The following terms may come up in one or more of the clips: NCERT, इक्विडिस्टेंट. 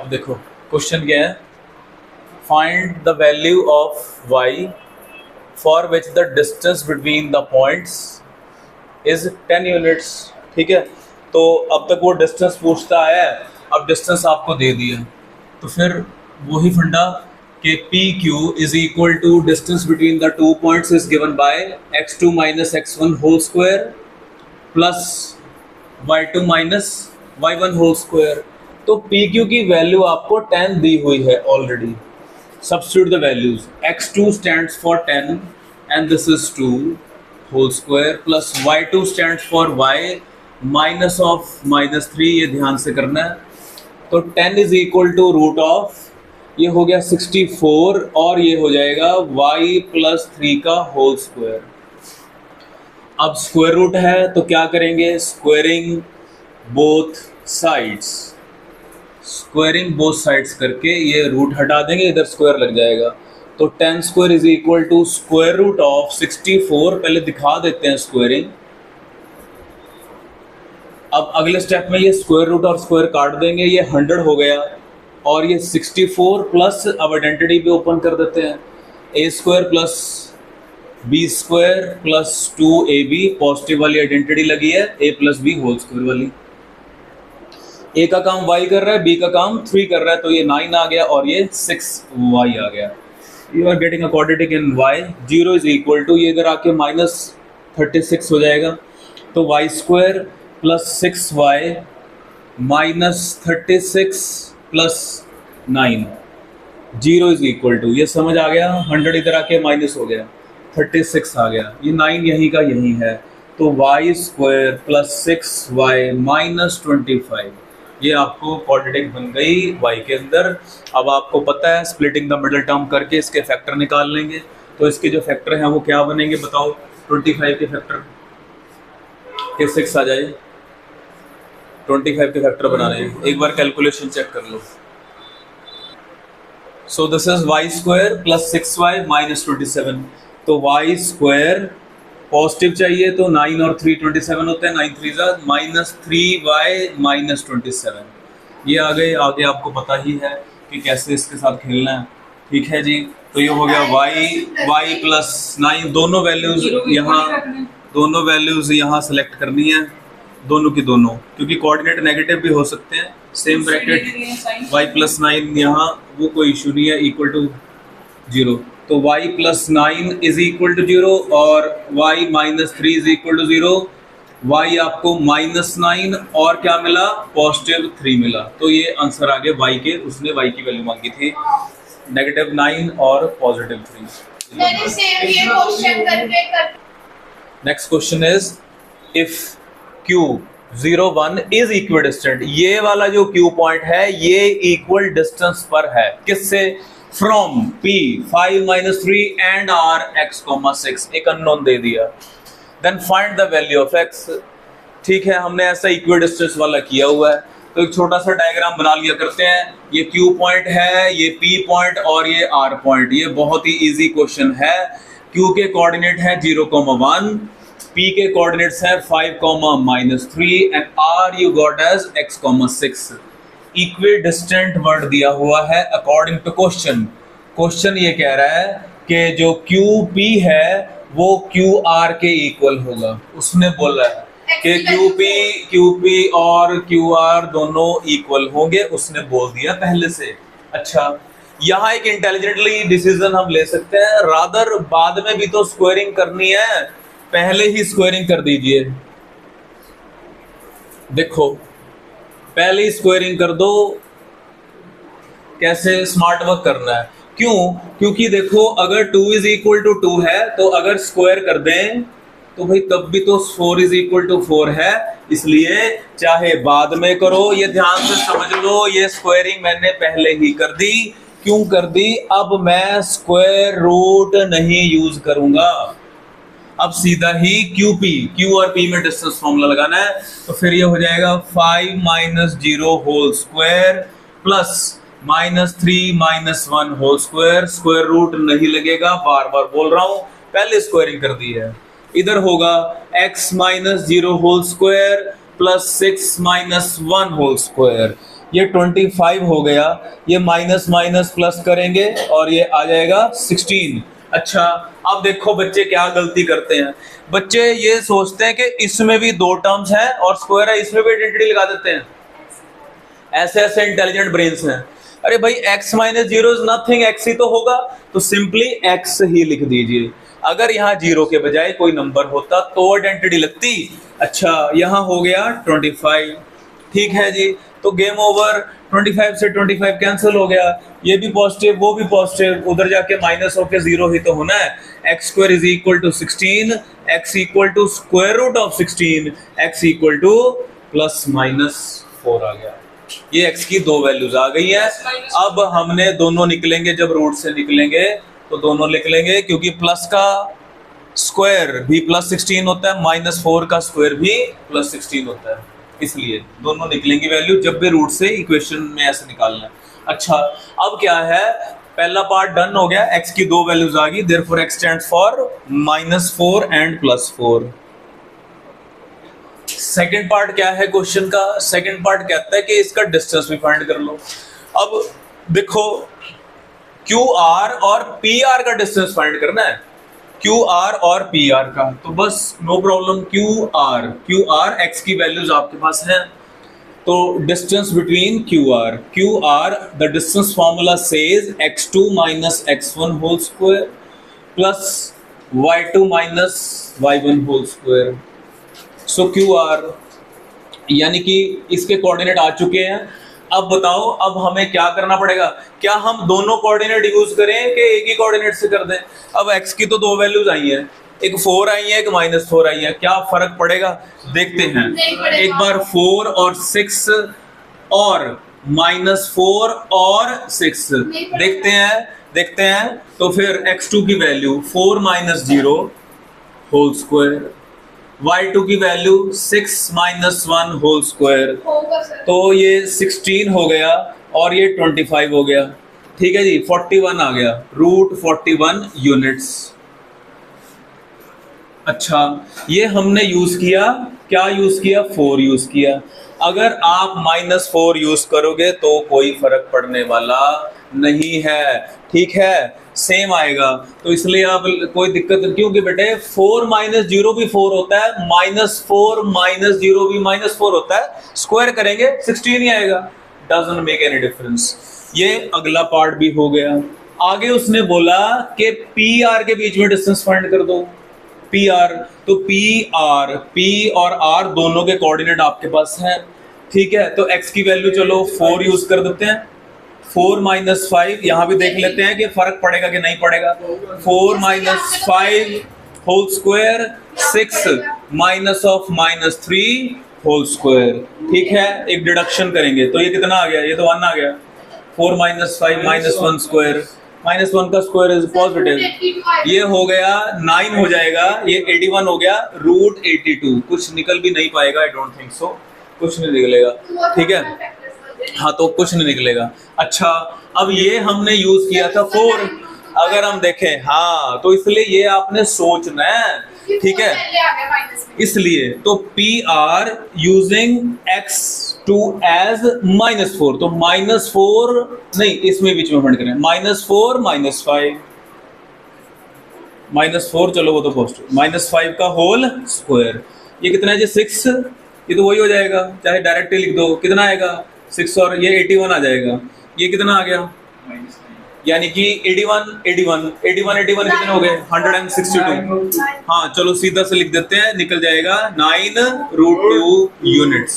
अब देखो क्वेश्चन क्या है, find the value of y for which the distance between the points is 10 units. ठीक है, तो अब तक वो डिस्टेंस पूछता आया है, अब डिस्टेंस आपको दे दिया, तो फिर वही फंडा कि PQ is equal to distance between the two points is given by x2 minus x1 whole square plus y2 minus y1 whole square. तो PQ की वैल्यू आपको 10 दी हुई है already. Substitute the values, x2 stands for 10 and this is 2 whole square plus y2 stands for y minus of minus 3, ये ध्यान से करना है। तो 10 is equal to root of, ये हो गया 64 और ये हो जाएगा y प्लस 3 का होल स्क्वायर। अब स्क्वायर रूट है तो क्या करेंगे, squaring both sides, squaring both sides करके ये रूट हटा देंगे, इधर स्क्वायर लग जाएगा। तो 10 square is equal to square root of 64, पहले दिखा देते हैं स्क्वायरिंग। अब अगले स्टेप में ये स्क्वायर रूट और स्क्वायर काट देंगे, ये 100 हो गया और ये 64 प्लस, अब आइडेंटिटी भी ओपन कर देते हैं, ए square plus B square plus 2ab, positive वाली आइडेंटिटी लगी है, ए प्लस बी होल स्क्वायर वाली। ए का काम y कर रहा है, बी का काम 3 कर रहा है, तो ये 9 आ गया और ये 6y आ गया। You are getting a quadratic in y। 0 is equal to, ये इधर आके माइनस 36 हो जाएगा, तो y square plus 6y minus 36 plus 9, 0 is equal to, ये समझ आ गया। 100 इधर आके माइनस हो गया, 36 आ गया, ये 9 यहीं का यहीं है, तो y square plus 6y minus 25, ये आपको क्वाड्रेटिक बन गई y के अंदर। अब आपको पता है स्प्लिटिंग द मिडल टर्म करके इसके फैक्टर निकाल लेंगे, तो इसके जो फैक्टर हैं वो क्या बनेंगे बताओ, 25 के फैक्टर के 6 आ जाए, 25 के फैक्टर बना रहे हैं, एक बार कैलकुलेशन चेक कर लो। So this is Y square plus 6y minus 27, तो वाई स्क्वायर पॉजिटिव चाहिए तो 9 और 3 27 होते हैं, 9 3 माइनस 3y माइनस 27, ये आगे आपको पता ही है कि कैसे इसके साथ खेलना है। ठीक है जी, तो ये हो गया y प्लस 9, दोनों वैल्यूज़ यहाँ सेलेक्ट करनी है, दोनों की दोनों, क्योंकि कोऑर्डिनेट नेगेटिव भी हो सकते हैं। सेम ब्रैकेट y प्लस 9 यहाँ, वो कोई इशू नहीं है, इक्वल टू 0, तो y plus 9 is equal to 0 और y minus 3 is equal to 0। y आपको माइनस 9 और क्या मिला, पॉजिटिव 3 मिला, तो ये आंसर आ गया y के, उसने y की वैल्यू मांगी थी, नेगेटिव 9 और positive 3। Next question is if Q01 is इक्विडिस्टेंट, ये वाला जो Q पॉइंट है ये इक्वल डिस्टेंस पर है, किससे, from P 5 minus 3 and R x, 6 एक अननोन दे दिया, then find the value of x। ठीक है, हमने ऐसा इक्विडिस्टेंस वाला किया हुआ है, तो एक छोटा सा डायग्राम बना लिया करते हैं, ये Q पॉइंट है, ये P पॉइंट और ये R पॉइंट। ये बहुत ही इजी क्वेश्चन है, Q के कोऑर्डिनेट है 0,1, P के कोऑर्डिनेट्स हैं 5, -3 and R you got as x, 6। इक्विडिस्टेंट word दिया हुआ है अकॉर्डिंग टू क्वेश्चन। क्वेश्चन ये कह रहा है कि जो QP है वो QR के इक्वल होगा, उसने बोला है कि QP और QR दोनों इक्वल होंगे, उसने बोल दिया पहले से। अच्छा, यहाँ एक इंटेलिजेंटली डिसीजन हम ले सकते हैं, रादर बाद में भी तो स्क्वायरिंग करनी है, पहले ही स्क्वायरिंग कर दीजिए। देखो पहले ही स्क्वायरिंग कर दो, कैसे, स्मार्ट वर्क करना है। क्यों, क्योंकि देखो अगर 2 इज इक्वल टू 2 है तो अगर स्क्वायर कर दें तो भाई तब भी तो 4 इज इक्वल टू 4 है, इसलिए चाहे बाद में करो, ये ध्यान से समझ लो, ये स्क्वायरिंग मैंने पहले ही कर दी। क्यों कर दी, अब मैं स्क्वायर रूट नहीं यूज करूंगा, अब सीधा ही QP, Q और P में डिस्टेंस फॉर्मूला लगाना है, तो फिर ये हो जाएगा 5 - 0 whole square plus -3 - 1 whole square, square root नहीं लगेगा, बार बार बोल रहा हूँ, पहले स्क्वायरिंग कर दी है। इधर होगा x - 0 whole square plus 6 - 1 whole square, ये 25 हो गया, ये माइनस माइनस प्लस करेंगे और ये आ जाएगा 16। अच्छा अब देखो बच्चे क्या गलती करते हैं। बच्चे ये सोचते हैं कि इसमें भी दो टर्म्स हैं और स्क्वायर है, इसमें भी आइडेंटिटी लगा देते हैं। ऐसे ऐसे इंटेलिजेंट ब्रेन्स हैं। अरे भाई x minus zero is nothing, x ही तो होगा, तो सिंपली x ही लिख दीजिए। अगर यहाँ जीरो के बजाय कोई नंबर होता तो आइडेंटिटी लगती। अच्छा यहाँ हो गया 25, ठीक है जी। तो गेम ओवर, 25 से 25 कैंसिल हो गया, ये भी पॉजिटिव वो भी पॉजिटिव, उधर जाके माइनस होके जीरो ही तो होना है। X square is equal to 16, X equal to square root of 16, X equal to plus minus 4 आ गया। ये एक्स की दो वैल्यूज आ गई है। अब हमने दोनों निकलेंगे, जब रूट से निकलेंगे तो दोनों निकलेंगे, क्योंकि प्लस का स्क्वायर भी प्लस 16 होता है, माइनस 4 का स्क्वायर भी प्लस 16 होता है, इसलिए दोनों निकलेंगी वैल्यू जब भी रूट से इक्वेशन में ऐसे निकालना है। अच्छा अब क्या है, पहला पार्ट डन हो गया, एक्स की दो वैल्यूज आ गई, therefore X stands for -4 and +4। Second part क्या है क्वेश्चन का, सेकंड पार्ट कहता है कि इसका डिस्टेंस भी फाइंड कर लो। अब देखो क्यू आर और पी आर का डिस्टेंस फाइंड करना है, क्यू आर और पी आर का, तो बस no problem. Q R x की वैल्यूज आपके पास हैं, तो distance between Q R the distance formula says x2 minus x1 whole square plus y2 minus y1 whole square. So Q R यानी कि इसके कोऑर्डिनेट आ चुके हैं। अब बताओ अब हमें क्या करना पड़ेगा, क्या हम दोनों कोऑर्डिनेट यूज करें कि एक ही कोऑर्डिनेट से कर दें। अब x की तो दो वैल्यूज आई हैं, एक 4 आई है, एक -4 आई है, क्या फर्क पड़ेगा देखते हैं। एक बार 4 और 6 और -4 और 6 देखते हैं। तो फिर x2 की वैल्यू 4 - 0 होल स्क्वायर, y2 की वैल्यू 6 - 1 होल स्क्वायर, तो ये 16 हो गया और ये 25 हो गया, ठीक है जी, 41 आ गया, √41 यूनिट्स। अच्छा ये हमने यूज किया, क्या यूज किया, 4 यूज किया। अगर आप -4 यूज करोगे तो कोई फर्क पड़ने वाला नहीं है, ठीक है, सेम आएगा, तो इसलिए आप कोई दिक्कत, क्योंकि बेटे 4 - 0 भी 4 होता है, -4 - 0 भी -4 होता है, स्क्वायर करेंगे 16 ही आएगा, डजंट मेक एनी डिफरेंस। ये अगला पार्ट भी हो गया। आगे उसने बोला कि पी आर के बीच में डिस्टेंस फाइंड कर दो, पी आर, तो पी और आर दोनों के कोऑर्डिनेट आपके पास हैं, ठीक है। तो एक्स की वैल्यू चलो 4 यूज कर देते हैं, 4 - 5, यहाँ भी देख लेते हैं कि फर्क पड़ेगा कि नहीं पड़ेगा। 4 - 5 होल स्क्वायर, 6 - -3 होल स्क्वायर, ठीक है, एक डिडक्शन करेंगे, तो ये कितना आ गया, ये तो 1 आ गया। 4 - 5 -1 स्क्वायर, -1 का स्क्वायर इज पॉजिटिव, ये हो गया 9 हो जाएगा, ये 81 हो गया, √82, कुछ निकल भी नहीं पाएगा, आई डोंट थिंक सो, कुछ नहीं निकलेगा, ठीक है, हाँ तो कुछ नहीं निकलेगा। अच्छा अब ये हमने यूज किया था 4, अगर हम देखें, हाँ तो इसलिए ये आपने सोचना है, ठीक है, इसलिए तो P R using x2 as -4, तो -4 नहीं, इसमें बीच में फंड करें, -4 - 5 -4, चलो वो तो पॉजिटिव, -5 का होल स्क्वायर, ये कितना है जी 6, ये तो वही हो जाएगा, चाहे डायरेक्टली लिख दो, कितना आएगा 6 और ये 81 आ जाएगा, ये कितना आ गया, यानी कि 81 कितने हो गए, 162, हाँ चलो सीधा से लिख देते हैं, निकल जाएगा 9√2 यूनिट्स।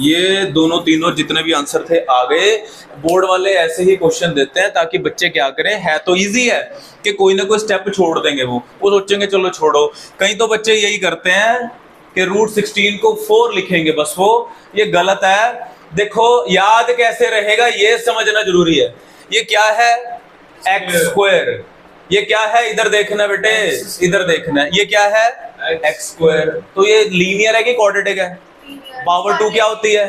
ये दोनों तीनों जितने भी आंसर थे आ गए। बोर्ड वाले ऐसे ही क्वेश्चन देते हैं ताकि बच्चे क्या करें, है तो इजी है कि कोई ना कोई स्टेप छोड़ देंगे, वो सोचेंगे चलो छोड़ो, कहीं तो बच्चे यही करते हैं कि √16 को 4 लिखेंगे बस, वो ये गलत है। देखो याद कैसे रहेगा ये समझना जरूरी है। ये क्या है, एक्स स्क्वायर, ये क्या है, इधर देखना बेटे, इधर देखना, ये क्या है एक्स स्क्वायर, तो ये लीनियर है कि क्वाड्रेटिक है, पावर 2 क्या होती है,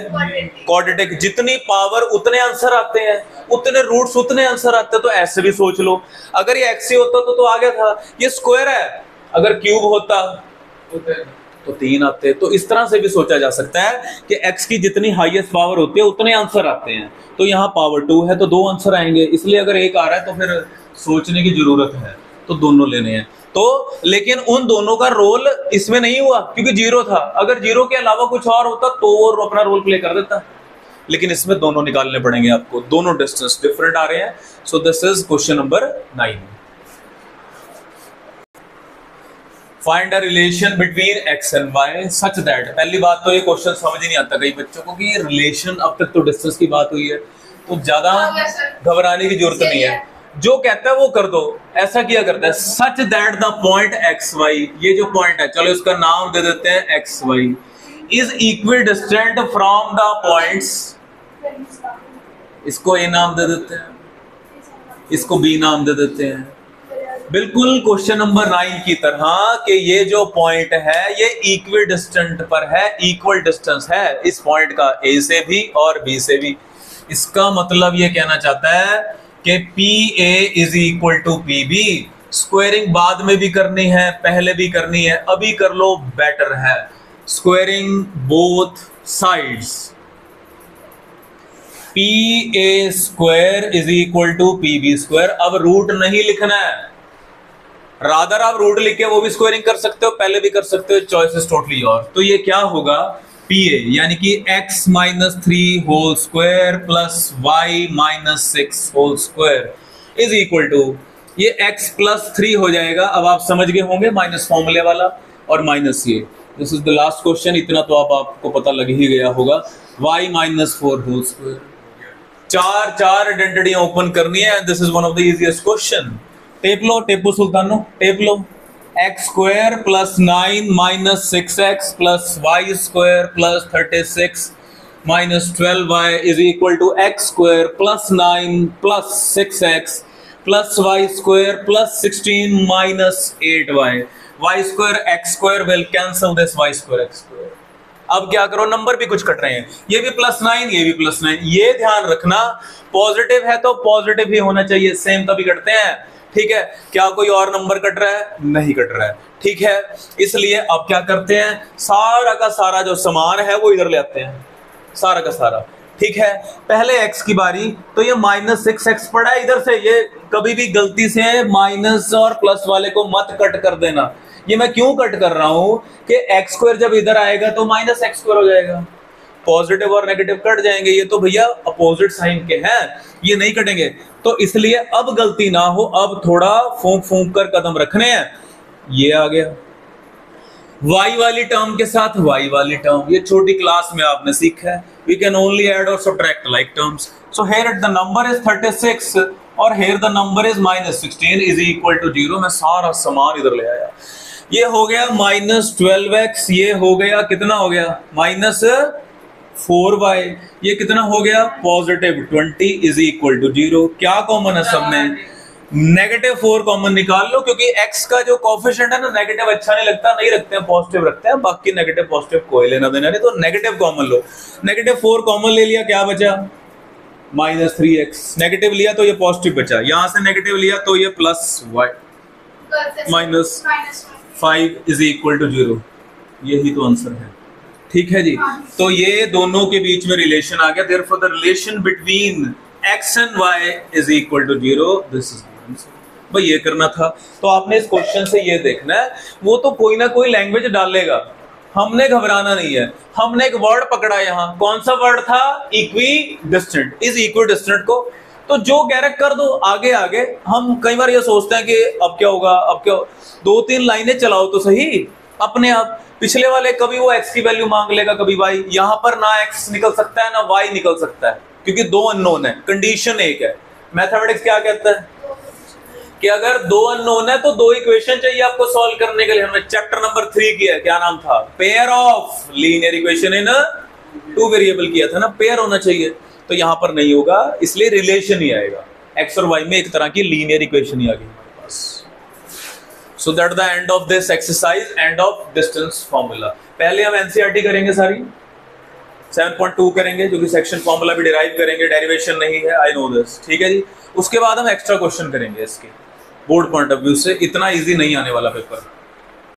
क्वाड्रेटिक, जितनी पावर उतने आंसर आते हैं, उतने रूट्स उतने आंसर आते हैं, तो ऐसे भी सोच लो। अगर ये एक्स ही होता तो आ गया था, ये स्क्वायर है, अगर क्यूब होता तो 3 आते हैं। तो इस तरह से भी सोचा जा सकता है कि x की जितनी हाईएस्ट पावर होती है उतने आंसर आते हैं। तो यहाँ पावर 2 है तो 2 आंसर आएंगे, इसलिए अगर 1 आ रहा है तो फिर सोचने की जरूरत है, तो दोनों लेने हैं। तो लेकिन उन दोनों का रोल इसमें नहीं हुआ क्योंकि 0 था। अगर 0 के अलावा कुछ और होता तो वो अपना रोल प्ले कर देता, लेकिन इसमें दोनों निकालने पड़ेंगे आपको, दोनों डिस्टेंस डिफरेंट आ रहे हैं। So this is question number 9। Find a relation between x and Y such that. पहली बात तो ये क्वेश्चन समझ ही नहीं आता कई बच्चों को कि रिलेशन, अब तक तो डिस्टेंस की बात हुई है तो ज्यादा घबराने की जरूरत नहीं है, जो कहता है वो कर दो। ऐसा किया करता है such that the point x Y, ये जो पॉइंट है चलो इसका नाम दे देते हैं x Y, is equal distant from the points. इसको ए नाम दे देते हैं, इसको बी नाम दे देते हैं, बिल्कुल क्वेश्चन नंबर 9 की तरह कि ये जो पॉइंट है ये इक्वल डिस्टेंट पर है, इक्वल डिस्टेंस है इस पॉइंट का ए से भी और बी से भी। इसका मतलब ये कहना चाहता है कि P A is equal to P B. Squaring बाद में भी करनी है, पहले भी करनी है, अभी कर लो बेटर है। Squaring both sides, PA square is equal to PB square। अब रूट नहीं लिखना है, रादर आप रूट लिख के वो भी स्क्वायरिंग कर सकते हो, पहले भी कर सकते हो, चॉइस इज टोटली योर। तो ये क्या होगा PA यानी कि x minus 3 whole square plus y minus 6 whole square is equal to, ये x प्लस 3 हो जाएगा। अब आप समझ गए होंगे माइनस फॉर्मूले वाला और माइनस ये। This is the last question, इतना तो आपको पता लग ही गया होगा। y माइनस 4 होल स्क्वायर, चार आइडेंटिटी ओपन करनी है। This is one of the easiest question. टेप लो, टेपो सुल्तानो टेप लो। X square plus 9 minus 6x plus Y square plus 36 minus 12y is equal to x square plus 9 plus 6x plus Y square plus 16 minus 8y। y square x square will cancel this y square x square। अब क्या करो, number भी कुछ cut रहे हैं, ये भी plus 9 ये भी प्लस 9। ये ध्यान रखना पॉजिटिव है तो पॉजिटिव ही होना चाहिए, सेम तभी कटते हैं, ठीक है। क्या कोई और नंबर कट रहा है? नहीं कट रहा है, ठीक है। इसलिए अब क्या करते हैं, सारा का सारा जो सामान है वो इधर ले आते हैं, सारा का सारा, ठीक है। पहले x की बारी, तो ये माइनस 6x पड़ा है इधर से। ये कभी भी गलती से माइनस और प्लस वाले को मत कट कर देना। ये मैं क्यों कट कर रहा हूं कि एक्स स्क्वायर जब इधर आएगा तो माइनस एक्स स्क्वायर हो जाएगा, पॉजिटिव और नेगेटिव कट जाएंगे। ये तो भैया अपोजिट साइन के हैं, ये नहीं कटेंगे। तो इसलिए अब गलती ना हो, अब थोड़ा फूंक फूंक कर कदम रखने हैं। ये आ गया y वाली टर्म के साथ y वाली टर्म, ये छोटी क्लास में आपने सीखा है। वी कैन ओनली एड और subtract like terms. So here the number is 36 और here the number is minus 16 is equal to 0। मैं सारा सामान इधर ले आया। ये हो गया माइनस 12x, ये हो गया कितना हो गया माइनस 4y, ये कितना हो गया पॉजिटिव 20 इज इक्वल टू 0। क्या कॉमन है सब में? नेगेटिव 4 कॉमन निकाल लो, क्योंकि x का जो कोफिशिएंट है ना, नेगेटिव अच्छा नहीं लगता, नहीं रखते हैं, पॉजिटिव रखते हैं। बाकी नेगेटिव पॉजिटिव कोई लेना देना नहीं, तो नेगेटिव कॉमन लो। नेगेटिव 4 कॉमन ले लिया, क्या बचा माइनस 3x। नेगेटिव लिया तो ये पॉजिटिव बचा, यहाँ से नेगेटिव लिया तो ये plus y minus 5 is equal to 0। यही तो आंसर है, ठीक है जी। तो ये दोनों के बीच में रिलेशन आ गया, therefore the relation between x and y is equal to 0। This is भाई, ये करना था। तो आपने इस क्वेश्चन से ये देखना है, वो तो कोई ना कोई लैंग्वेज डालेगा, हमने घबराना नहीं है। हमने एक वर्ड पकड़ा, यहाँ कौन सा वर्ड था? इक्विडिस्टेंट। इस इक्विडिस्टेंट को तो जो कह रहा कर दो आगे आगे। हम कई बार ये सोचते हैं कि अब क्या होगा, अब क्या होगा? 2-3 लाइनें चलाओ तो सही अपने आप। पिछले वाले कभी वो एक्स की वैल्यू मांग लेगा, कभी वाई। यहाँ पर ना एक्स निकल सकता है ना वाई निकल सकता है, क्योंकि दो अननोन है, कंडीशन एक है। मैथमेटिक्स क्या कहता है कि अगर दो अननोन है तो दो इक्वेशन चाहिए आपको सॉल्व करने के लिए। हमने चैप्टर नंबर 3 किया, क्या नाम था? Pair of linear equation in two variable किया था ना, पेयर होना चाहिए। तो यहां पर नहीं होगा, इसलिए रिलेशन ही आएगा। एक्स और वाई में एक तरह की लीनियर इक्वेशन ही आ गई हमारे पास। So that the end of this exercise, end of distance formula. पहले हम एनसीईआरटी करेंगे सारी, 7.2 करेंगे, जो कि सेक्शन फॉर्मूला भी डिराइव करेंगे, डेरिवेशन नहीं है, आई नो दिस, ठीक है जी। उसके बाद हम एक्स्ट्रा क्वेश्चन करेंगे इसके बोर्ड पॉइंट ऑफ व्यू से, इतना इजी नहीं आने वाला पेपर।